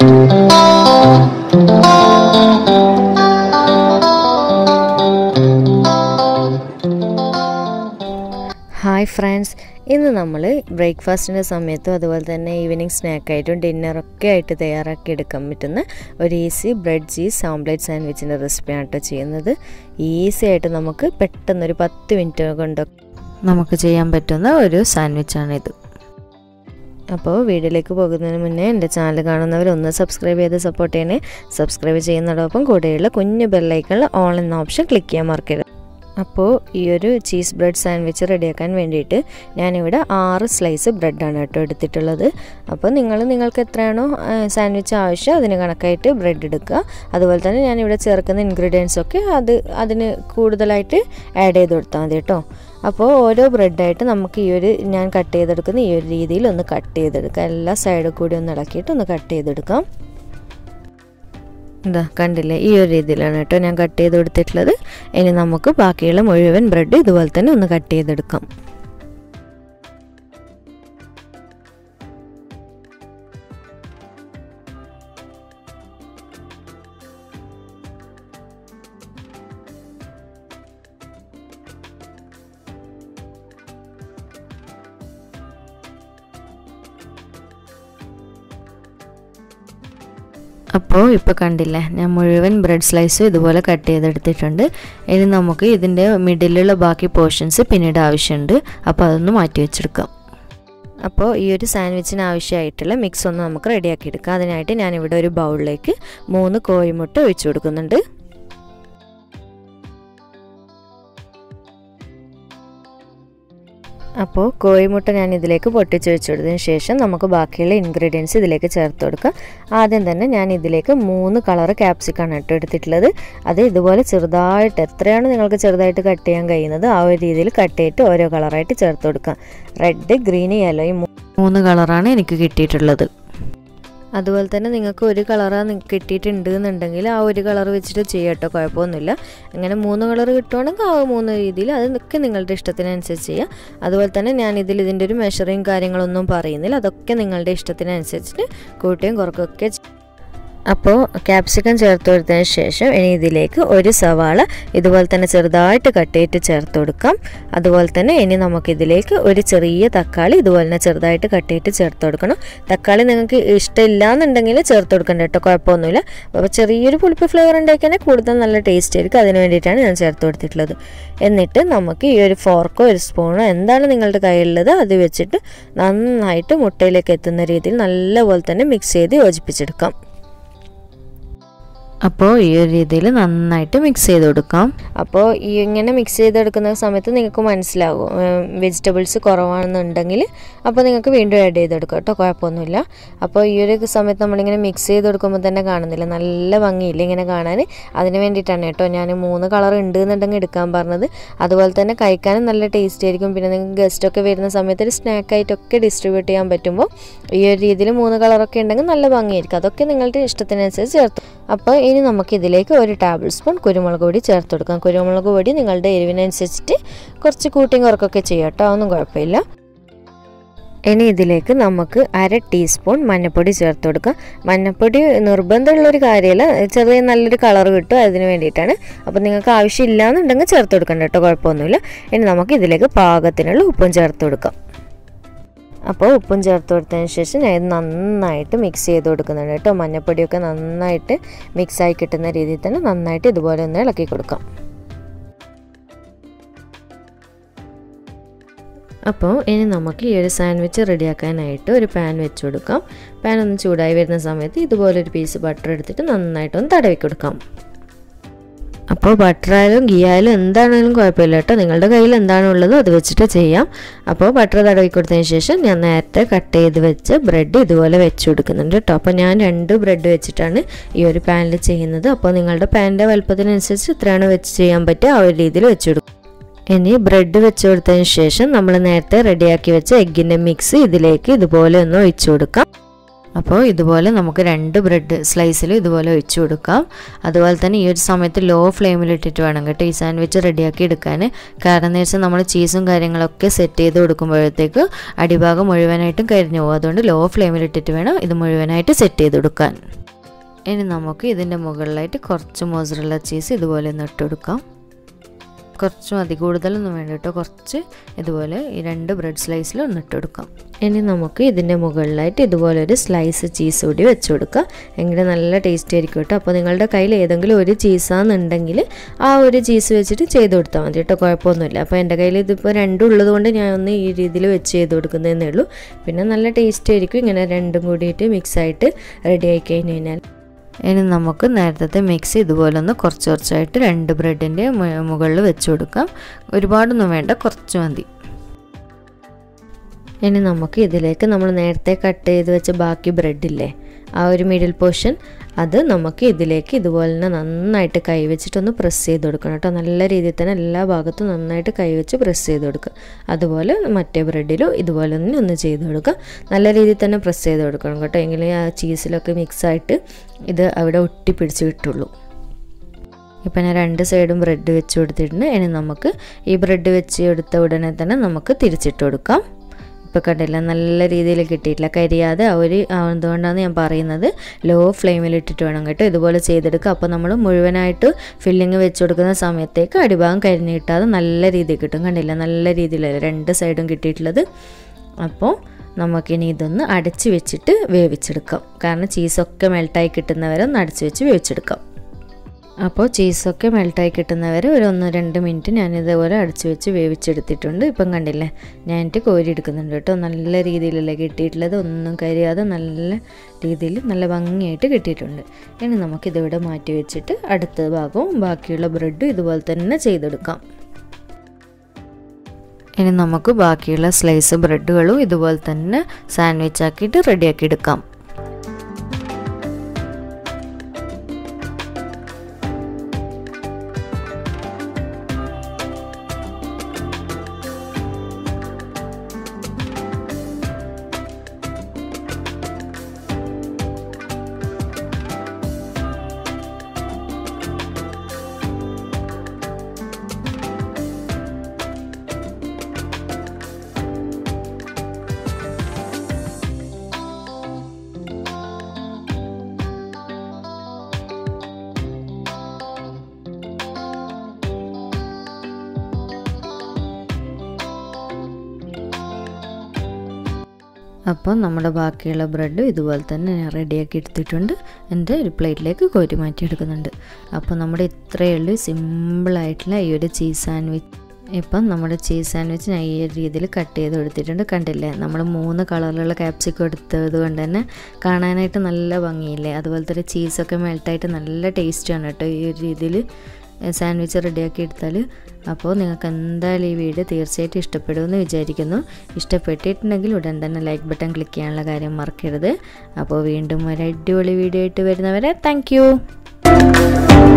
Hi friends, ഇന്ന് നമ്മൾ ബ്രേക്ക്ഫാസ്റ്റിന്റെ സമയത്തും അതുപോലെ തന്നെ ഈവനിംഗ് സ്നാക്ക് ആയിട്ടും ഡിന്നർ ഒക്കെ ആയിട്ട് തയ്യാറാക്കി എടുക്കാൻ പറ്റുന്ന ഒരു ഈസി ബ്രെഡ് ചീസ് ഓംലെറ്റ് സാൻഡ്വിച്ചിന്റെ റെസിപ്പിയാണ് ട്ടോ ചെയ്യുന്നത്. ഈസി ആയിട്ട് നമുക്ക് പെട്ടെന്ന് ഒരു 10 മിനിറ്റ് കൊണ്ട് നമുക്ക് ചെയ്യാൻ പറ്റുന്ന ഒരു സാൻഡ്വിച്ചാണ് ഇത്. അപ്പോൾ വീഡിയോയിലേക്ക് പോകുന്നതിന് മുന്നേ എൻ്റെ ചാനൽ കാണുന്നവർ ഒന്ന് സബ്സ്ക്രൈബ് ചെയ്ത് സപ്പോർട്ട് ചെയ്യണേ. സബ്സ്ക്രൈബ് ചെയ്യുന്നതോടൊപ്പം കൂടെയുള്ള കുഞ്ഞു ബെൽ ഐക്കണിൽ ഓൾ എന്ന ഓപ്ഷൻ ക്ലിക്ക് ചെയ്യാൻ മറക്കരുത്. അപ്പോൾ ഈ ഒരു ചീസ് ബ്രെഡ് സാൻഡ്വിച്ച് റെഡിയാക്കാൻ വേണ്ടിയിട്ട് ഞാനിവിടെ 6 സ്ലൈസ് ബ്രെഡാണ് കേട്ടോ എടുത്തിട്ടുള്ളത്. അപ്പോൾ നിങ്ങൾക്ക് എത്രയാണോ സാൻഡ്വിച്ച് ആവശ്യം അതിന് കണക്കായിട്ട് ബ്രെഡ് എടുക്കുക. അതുപോലെ തന്നെ ഞാനിവിടെ ചേർക്കുന്ന ഇൻഗ്രീഡിയൻസൊക്കെ അതിന് കൂടുതലായിട്ട് ആഡ് ചെയ്ത് കൊടുത്താൽ മതി കേട്ടോ. അപ്പോൾ ഓരോ ബ്രെഡായിട്ട് നമുക്ക് ഈ ഒരു ഞാൻ കട്ട് ചെയ്തെടുക്കുന്ന ഈ ഒരു രീതിയിൽ ഒന്ന് കട്ട് ചെയ്തെടുക്കാം. എല്ലാ സൈഡും കൂടി ഒന്ന് ഇളക്കിയിട്ട് ഒന്ന് കട്ട് ചെയ്തെടുക്കാം. ഇതാ കണ്ടില്ലേ, ഈ ഒരു രീതിയിലാണ് കേട്ടോ ഞാൻ കട്ട് ചെയ്ത് കൊടുത്തിട്ടുള്ളത്. ഇനി നമുക്ക് ബാക്കിയുള്ള മുഴുവൻ ബ്രെഡ് ഇതുപോലെ തന്നെ ഒന്ന് കട്ട് ചെയ്തെടുക്കാം. അപ്പോൾ ഇപ്പോൾ കണ്ടില്ലേ, ഞാൻ മുഴുവൻ ബ്രെഡ് സ്ലൈസും ഇതുപോലെ കട്ട് ചെയ്തെടുത്തിട്ടുണ്ട്. ഇനി നമുക്ക് ഇതിൻ്റെ മിഡിലുള്ള ബാക്കി പോർഷൻസ് പിന്നീട് ആവശ്യമുണ്ട്, അപ്പോൾ അതൊന്ന് മാറ്റി വെച്ചെടുക്കാം. അപ്പോൾ ഈ ഒരു സാൻഡ്വിച്ചിന് ആവശ്യമായിട്ടുള്ള മിക്സ് ഒന്ന് നമുക്ക് റെഡിയാക്കിയെടുക്കാം. അതിനായിട്ട് ഞാനിവിടെ ഒരു ബൗളിലേക്ക് 3 കോഴിമുട്ട ഒഴിച്ചു കൊടുക്കുന്നുണ്ട്. അപ്പോൾ കോഴിമുട്ട ഞാൻ ഇതിലേക്ക് പൊട്ടിച്ചൊഴിച്ചു കൊടുത്തതിന് ശേഷം നമുക്ക് ബാക്കിയുള്ള ഇൻഗ്രീഡിയൻസ് ഇതിലേക്ക് ചേർത്ത് കൊടുക്കാം. ആദ്യം തന്നെ ഞാൻ ഇതിലേക്ക് 3 കളർ ക്യാപ്സിക്കാണ് കേട്ടോ എടുത്തിട്ടുള്ളത്. അത് ഇതുപോലെ ചെറുതായിട്ട്, എത്രയാണ് നിങ്ങൾക്ക് ചെറുതായിട്ട് കട്ട് ചെയ്യാൻ കഴിയുന്നത് ആ ഒരു രീതിയിൽ കട്ട് ചെയ്തിട്ട് ഓരോ കളറായിട്ട് ചേർത്ത് കൊടുക്കാം. റെഡ്, ഗ്രീൻ, യെല്ലോ, ഈ 3 കളറാണ് എനിക്ക് കിട്ടിയിട്ടുള്ളത്. അതുപോലെ തന്നെ നിങ്ങൾക്ക് ഒരു കളറാണ് കിട്ടിയിട്ടുണ്ട് എന്നുണ്ടെങ്കിൽ ആ ഒരു കളർ വെച്ചിട്ട് ചെയ്യട്ടോ, കുഴപ്പമൊന്നുമില്ല. അങ്ങനെ 3 കളർ കിട്ടുവാണെങ്കിൽ ആ 3 രീതിയിൽ അതൊക്കെ നിങ്ങളുടെ ഇഷ്ടത്തിനനുസരിച്ച് ചെയ്യാം. അതുപോലെ തന്നെ ഞാനിതിൽ ഇതിൻ്റെ ഒരു മെഷറിങ് കാര്യങ്ങളൊന്നും പറയുന്നില്ല, അതൊക്കെ നിങ്ങളുടെ ഇഷ്ടത്തിനനുസരിച്ചിട്ട് കൂട്ടിയും കുറക്കൊക്കെ. അപ്പോൾ ക്യാപ്സിക്കം ചേർത്ത് കൊടുത്തതിന് ശേഷം ഇനി ഇതിലേക്ക് ഒരു സവാള ഇതുപോലെ തന്നെ ചെറുതായിട്ട് കട്ട് ചെയ്തിട്ട് ചേർത്ത് കൊടുക്കാം. അതുപോലെ തന്നെ ഇനി നമുക്കിതിലേക്ക് ഒരു ചെറിയ തക്കാളി ഇതുപോലെ തന്നെ ചെറുതായിട്ട് കട്ട് ചെയ്തിട്ട് ചേർത്ത് കൊടുക്കണം. തക്കാളി നിങ്ങൾക്ക് ഇഷ്ടമില്ല എന്നുണ്ടെങ്കിൽ ചേർത്ത് കൊടുക്കണ്ട കേട്ടോ, കുഴപ്പമൊന്നുമില്ല. അപ്പോൾ ചെറിയൊരു പുളിപ്പ് ഫ്ലേവർ ഉണ്ടാക്കിയാൽ കൂടുതൽ നല്ല ടേസ്റ്റ് ആയിരിക്കും, അതിന് വേണ്ടിയിട്ടാണ് ഞാൻ ചേർത്ത് കൊടുത്തിട്ടുള്ളത്. എന്നിട്ട് നമുക്ക് ഈ ഒരു ഫോർക്കോ ഒരു സ്പൂണോ എന്താണ് നിങ്ങളുടെ കയ്യിലുള്ളത് അത് വെച്ചിട്ട് നന്നായിട്ട് മുട്ടയിലേക്ക് എത്തുന്ന രീതിയിൽ നല്ലപോലെ തന്നെ മിക്സ് ചെയ്ത് യോജിപ്പിച്ചെടുക്കാം. അപ്പോൾ ഈ ഒരു രീതിയിൽ നന്നായിട്ട് മിക്സ് ചെയ്ത് കൊടുക്കാം. അപ്പോൾ ഇങ്ങനെ മിക്സ് ചെയ്തെടുക്കുന്ന സമയത്ത് നിങ്ങൾക്ക് മനസ്സിലാകും വെജിറ്റബിൾസ് കുറവാണെന്നുണ്ടെങ്കിൽ, അപ്പോൾ നിങ്ങൾക്ക് വീണ്ടും ആഡ് ചെയ്തെടുക്കാം കേട്ടോ, കുഴപ്പമൊന്നുമില്ല. അപ്പോൾ ഈ ഒരു സമയത്ത് നമ്മളിങ്ങനെ മിക്സ് ചെയ്ത് കൊടുക്കുമ്പോൾ തന്നെ കാണുന്നില്ല, നല്ല ഭംഗിയില്ല ഇങ്ങനെ കാണാൻ. അതിന് വേണ്ടിയിട്ടാണ് കേട്ടോ ഞാൻ 3 കളർ ഉണ്ട് എന്നുണ്ടെങ്കിൽ എടുക്കാൻ പറഞ്ഞത്. അതുപോലെ തന്നെ കഴിക്കാനും നല്ല ടേസ്റ്റ് ആയിരിക്കും. പിന്നെ നിങ്ങൾക്ക് ഗസ്റ്റൊക്കെ വരുന്ന സമയത്ത് ഒരു സ്നാക്കായിട്ടൊക്കെ ഡിസ്ട്രിബ്യൂട്ട് ചെയ്യാൻ പറ്റുമ്പോൾ ഈ ഒരു രീതിയിൽ 3 കളറൊക്കെ ഉണ്ടെങ്കിൽ നല്ല ഭംഗിയായിരിക്കും. അതൊക്കെ നിങ്ങളുടെ ഇഷ്ടത്തിനനുസരിച്ച് ചേർത്ത്. അപ്പോൾ ഇനി നമുക്കിതിലേക്ക് ഒരു 1 ടേബിൾ സ്പൂൺ കുരുമുളക് പൊടി ചേർത്ത് കൊടുക്കാം. കുരുമുളക് പൊടി നിങ്ങളുടെ എരിവിനനുസരിച്ചിട്ട് കുറച്ച് കൂട്ടിയും കുറക്കൊക്കെ ചെയ്യാം കേട്ടോ, ഒന്നും കുഴപ്പമില്ല. ഇനി ഇതിലേക്ക് നമുക്ക് 1/2 ടീസ്പൂൺ മഞ്ഞൾപ്പൊടി ചേർത്ത് കൊടുക്കാം. മഞ്ഞൾപ്പൊടി നിർബന്ധമുള്ളൊരു കാര്യമല്ല, ചെറിയ നല്ലൊരു കളർ കിട്ടും, അതിന് വേണ്ടിയിട്ടാണ്. അപ്പോൾ നിങ്ങൾക്ക് ആവശ്യമില്ല എന്നുണ്ടെങ്കിൽ ചേർത്ത് കൊടുക്കണ്ട കേട്ടോ, കുഴപ്പമൊന്നുമില്ല. ഇനി നമുക്ക് ഇതിലേക്ക് പാകത്തിനുള്ള ഉപ്പും ചേർത്ത് കൊടുക്കാം. അപ്പോൾ ഉപ്പും ചേർത്ത് കൊടുത്തതിന് ശേഷം ഞാൻ ഇത് നന്നായിട്ട് മിക്സ് ചെയ്ത് കൊടുക്കുന്നുണ്ട് കേട്ടോ. മഞ്ഞപ്പൊടിയൊക്കെ നന്നായിട്ട് മിക്സായി കിട്ടുന്ന രീതിയിൽ തന്നെ നന്നായിട്ട് ഇതുപോലെ ഒന്ന് ഇളക്കി കൊടുക്കാം. അപ്പോൾ ഇനി നമുക്ക് ഈ ഒരു സാൻഡ്വിച്ച് റെഡിയാക്കാനായിട്ട് ഒരു പാൻ വെച്ച് കൊടുക്കാം. പാൻ ഒന്ന് ചൂടായി വരുന്ന സമയത്ത് ഇതുപോലൊരു പീസ് ബട്ടർ എടുത്തിട്ട് നന്നായിട്ടൊന്ന് തടവി കൊടുക്കാം. അപ്പോൾ ബട്ടറായാലും ഗീ ആയാലും എന്താണെങ്കിലും കുഴപ്പമില്ല കേട്ടോ, നിങ്ങളുടെ കയ്യിൽ എന്താണുള്ളത് അത് വെച്ചിട്ട് ചെയ്യാം. അപ്പോൾ ബട്ടർ തടവി കൊടുത്തതിന് ശേഷം ഞാൻ നേരത്തെ കട്ട് ചെയ്ത് വെച്ച് ബ്രെഡ് ഇതുപോലെ വെച്ച് കൊടുക്കുന്നുണ്ട് കേട്ടോ. അപ്പോൾ ഞാൻ 2 ബ്രെഡ് വെച്ചിട്ടാണ് ഈ ഒരു പാനിൽ ചെയ്യുന്നത്. അപ്പോൾ നിങ്ങളുടെ പാനിൻ്റെ വലുപ്പത്തിനനുസരിച്ച് എത്രയാണ് വെച്ച് ചെയ്യാൻ പറ്റുക ആ ഒരു രീതിയിൽ വെച്ച് കൊടുക്കും. ഇനി ബ്രെഡ് വെച്ച് കൊടുത്തതിന് ശേഷം നമ്മൾ നേരത്തെ റെഡിയാക്കി വെച്ച എഗ്ഗിൻ്റെ മിക്സ് ഇതിലേക്ക് ഇതുപോലെ ഒന്ന് ഒഴിച്ചു കൊടുക്കാം. അപ്പോൾ ഇതുപോലെ നമുക്ക് രണ്ട് ബ്രെഡ് സ്ലൈസിൽ ഇതുപോലെ വെച്ച് കൊടുക്കാം. അതുപോലെ തന്നെ ഈ ഒരു സമയത്ത് ലോ ഫ്ലെയിമിൽ ഇട്ടിട്ട് വേണം കേട്ടോ ഈ സാൻഡ്വിച്ച് റെഡിയാക്കി എടുക്കാൻ. കാരണം എന്ന് വെച്ചാൽ നമ്മൾ ചീസും കാര്യങ്ങളൊക്കെ സെറ്റ് ചെയ്ത് കൊടുക്കുമ്പോഴത്തേക്ക് അടിഭാഗം മുഴുവനായിട്ടും കരിഞ്ഞു പോകും. അതുകൊണ്ട് ലോ ഫ്ലെയിമിൽ ഇട്ടിട്ട് വേണം ഇത് മുഴുവനായിട്ട് സെറ്റ് ചെയ്ത് കൊടുക്കാൻ. ഇനി നമുക്ക് ഇതിൻ്റെ മുകളിലായിട്ട് കുറച്ച് മോസറല്ല ചീസ് ഇതുപോലെ ഒന്ന് ഇട്ട് കൊടുക്കാം. കുറച്ചും അധികം കൂടുതലൊന്നും വേണ്ട കേട്ടോ, കുറച്ച് ഇതുപോലെ ഈ രണ്ട് ബ്രെഡ് സ്ലൈസിൽ ഒന്നിട്ട് കൊടുക്കാം. ഇനി നമുക്ക് ഇതിൻ്റെ മുകളിലായിട്ട് ഇതുപോലെ ഒരു സ്ലൈസ് ചീസ് കൂടി വെച്ച് കൊടുക്കുക. എങ്ങനെ നല്ല ടേസ്റ്റ് ആയിരിക്കും കേട്ടോ. അപ്പോൾ നിങ്ങളുടെ കയ്യിൽ ഏതെങ്കിലും ഒരു ചീസാണെന്നുണ്ടെങ്കിൽ ആ ഒരു ചീസ് വെച്ചിട്ട് ചെയ്ത് കൊടുത്താൽ മതി കേട്ടോ, കുഴപ്പമൊന്നുമില്ല. അപ്പോൾ എൻ്റെ കയ്യിൽ ഇതിപ്പോൾ രണ്ടും ഉള്ളത് കൊണ്ട് ഞാൻ ഒന്ന് ഈ രീതിയിൽ വെച്ച് ചെയ്ത് കൊടുക്കുന്നതെന്നേ ഉള്ളൂ. പിന്നെ നല്ല ടേസ്റ്റ് ആയിരിക്കും ഇങ്ങനെ രണ്ടും കൂടിയിട്ട് മിക്സായിട്ട് റെഡിയായി കഴിഞ്ഞ് കഴിഞ്ഞാൽ. ഇനി നമുക്ക് നേരത്തെ മിക്സ് ഇതുപോലെ ഒന്ന് കുറച്ച് കുറച്ചായിട്ട് രണ്ട് ബ്രെഡിൻ്റെ മുകളിൽ വെച്ച് കൊടുക്കാം. ഒരുപാടൊന്നും വേണ്ട, കുറച്ച് മതി. ഇനി നമുക്ക് ഇതിലേക്ക് നമ്മൾ നേരത്തെ കട്ട് ചെയ്ത് വെച്ച ബാക്കി ബ്രെഡില്ലേ, ആ ഒരു മിഡിൽ പോർഷൻ അത് നമുക്ക് ഇതിലേക്ക് ഇതുപോലെ തന്നെ നന്നായിട്ട് കൈവച്ചിട്ടൊന്ന് പ്രസ് ചെയ്ത് കൊടുക്കണം കേട്ടോ. നല്ല രീതിയിൽ തന്നെ എല്ലാ ഭാഗത്തും നന്നായിട്ട് കൈവച്ച് പ്രസ് ചെയ്ത് കൊടുക്കുക. അതുപോലെ മറ്റേ ബ്രെഡിലും ഇതുപോലെ തന്നെ ഒന്ന് ചെയ്ത് കൊടുക്കുക. നല്ല രീതിയിൽ തന്നെ പ്രസ് ചെയ്ത് കൊടുക്കണം കേട്ടോ, എങ്കിലേ ആ ചീസിലൊക്കെ മിക്സായിട്ട് ഇത് അവിടെ ഒട്ടിപ്പിടിച്ച് കിട്ടുള്ളൂ. ഇപ്പം ഞാൻ രണ്ട് സൈഡും ബ്രെഡ് വെച്ച് കൊടുത്തിട്ടുണ്ട്. ഇനി നമുക്ക് ഈ ബ്രെഡ് വെച്ച് എടുത്ത ഉടനെ തന്നെ നമുക്ക് തിരിച്ചിട്ട് കൊടുക്കാം. ഇപ്പോൾ കണ്ടില്ല, നല്ല രീതിയിൽ കിട്ടിയിട്ടില്ല, കരിയാതെ അവർ അതുകൊണ്ടാണ് ഞാൻ പറയുന്നത് ലോ ഫ്ലെയിമിൽ ഇട്ടിട്ട് വേണം കേട്ടോ ഇതുപോലെ ചെയ്തെടുക്കുക. അപ്പോൾ നമ്മൾ മുഴുവനായിട്ട് ഫില്ലിങ് വെച്ച് കൊടുക്കുന്ന സമയത്തേക്ക് അടിഭാഗം കരിഞ്ഞ് കിട്ടാതെ നല്ല രീതിയിൽ കിട്ടും. കണ്ടില്ല, നല്ല രീതിയിലല്ല രണ്ട് സൈഡും കിട്ടിയിട്ടുള്ളത്. അപ്പോൾ നമുക്കിനി ഇതൊന്ന് അടച്ച് വെച്ചിട്ട് വേവിച്ചെടുക്കാം. കാരണം ചീസൊക്കെ മെൽട്ടായി കിട്ടുന്നവരെ ഒന്ന് അടച്ച് വെച്ച് വേവിച്ചെടുക്കാം. അപ്പോൾ ചീസൊക്കെ മെൽട്ടായി കിട്ടുന്നവരെ ഒരു 1-2 മിനിറ്റ് ഞാനിതേപോലെ അടച്ചു വെച്ച് വേവിച്ചെടുത്തിട്ടുണ്ട്. ഇപ്പം കണ്ടില്ലേ, ഞാനിട്ട് കോരി എടുക്കുന്നുണ്ട് കേട്ടോ. നല്ല രീതിയിലല്ലേ കിട്ടിയിട്ടുള്ളത്, ഒന്നും കരിയാതെ നല്ല രീതിയിൽ നല്ല ഭംഗിയായിട്ട് കിട്ടിയിട്ടുണ്ട്. ഇനി നമുക്കിതിവിടെ മാറ്റി വെച്ചിട്ട് അടുത്ത ഭാഗവും ബാക്കിയുള്ള ബ്രെഡും ഇതുപോലെ തന്നെ ചെയ്തെടുക്കാം. ഇനി നമുക്ക് ബാക്കിയുള്ള സ്ലൈസ് ബ്രെഡുകളും ഇതുപോലെ തന്നെ സാൻഡ്വിച്ച് ആക്കിയിട്ട് റെഡിയാക്കി എടുക്കാം. അപ്പോൾ നമ്മുടെ ബാക്കിയുള്ള ബ്രെഡ് ഇതുപോലെ തന്നെ റെഡിയാക്കി എടുത്തിട്ടുണ്ട്. എൻ്റെ ഒരു പ്ലേറ്റിലേക്ക് കോരി മാറ്റിയെടുക്കുന്നുണ്ട്. അപ്പോൾ നമ്മുടെ ഇത്രയേ ഉള്ളൂ സിമ്പിളായിട്ടുള്ള ഈ ഒരു ചീസ് സാൻഡ്വിച്ച്. ഇപ്പം നമ്മുടെ ചീസ് സാൻഡ്വിച്ച് ഞാൻ ഈ ഒരു രീതിയിൽ കട്ട് ചെയ്ത് കൊടുത്തിട്ടുണ്ട്. കണ്ടില്ലേ, നമ്മൾ 3 കളറിലുള്ള ക്യാപ്സിക്കം എടുത്തത് കൊണ്ട് തന്നെ കാണാനായിട്ട് നല്ല ഭംഗിയില്ലേ. അതുപോലെ തന്നെ ചീസൊക്കെ മെൽട്ടായിട്ട് നല്ല ടേസ്റ്റാണ് കേട്ടോ ഈ ഒരു രീതിയിൽ സാൻഡ്വിച്ച് റെഡിയാക്കി എടുത്താൽ. അപ്പോൾ നിങ്ങൾക്ക് എന്തായാലും ഈ വീഡിയോ തീർച്ചയായിട്ടും ഇഷ്ടപ്പെടുമെന്ന് വിചാരിക്കുന്നു. ഇഷ്ടപ്പെട്ടിട്ടുണ്ടെങ്കിൽ ഉടൻ തന്നെ ലൈക്ക് ബട്ടൺ ക്ലിക്ക് ചെയ്യാനുള്ള കാര്യം മറക്കരുത്. അപ്പോൾ വീണ്ടും ഒരു അടിപൊളി വീഡിയോ ആയിട്ട് വരുന്നവരെ താങ്ക് യു.